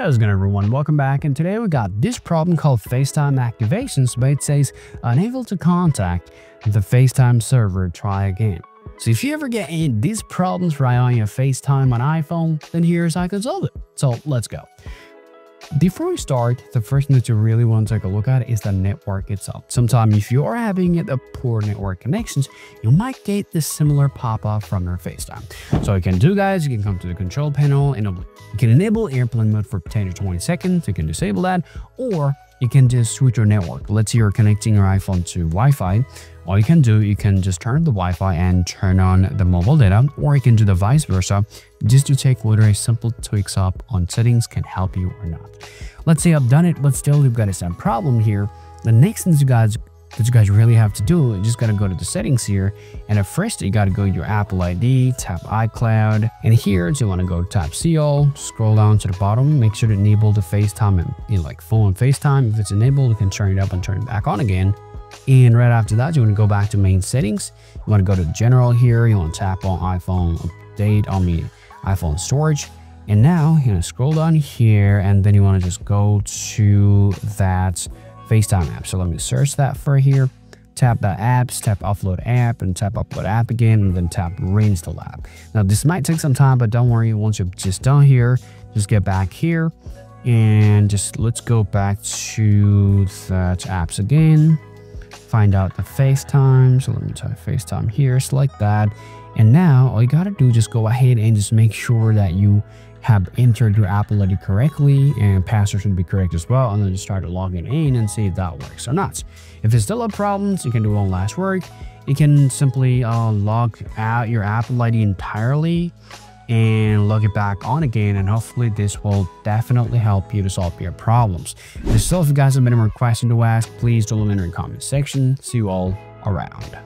How's it going, everyone? Welcome back, and today we got this problem called FaceTime activations, but it says unable to contact the FaceTime server, try again. So if you ever get any of these problems right on your FaceTime on iPhone, then here's how I can solve it. So let's go. Before we start, the first thing that you really want to take a look at is the network itself. Sometimes if you are having a poor network connections, you might get this similar pop-up from your FaceTime. So you can do, guys, you can come to the control panel and you can enable airplane mode for 10 to 20 seconds. You can disable that, or you can just switch your network. Let's say you're connecting your iPhone to Wi-Fi. All you can do, you can just turn the Wi-Fi and turn on the mobile data, or you can do the vice versa, just to check whether a simple tweaks up on settings can help you or not. Let's say I've done it, but still you've got the same problem here. The next thing that you guys really have to do, you just gotta go to the settings here, and at first you gotta go to your Apple ID, tap iCloud, and here you wanna go tap see all, scroll down to the bottom, make sure to enable the FaceTime in like full on FaceTime. If it's enabled, you can turn it up and turn it back on again. And right after that, you wanna go back to main settings, you wanna go to general here, you wanna tap on iPhone update, I mean iPhone storage. And now you're gonna scroll down here, and then you wanna just go to that FaceTime app. So let me search that for here, tap the apps, tap upload app, and tap upload app again, and then tap reinstall app. Now this might take some time, but don't worry, once you're just done here, just get back here and just let's go back to that apps again, find out the FaceTime. So let me type FaceTime here, select that, and now all you gotta do, just go ahead and just make sure that you have entered your Apple ID correctly and password should be correct as well, and then just try to log in and see if that works or not. If it's still a problem, you can do one last work. You can simply log out your Apple ID entirely and log it back on again, and hopefully this will definitely help you to solve your problems. So if you guys have any more questions to ask, please do leave them in the comment section. See you all around.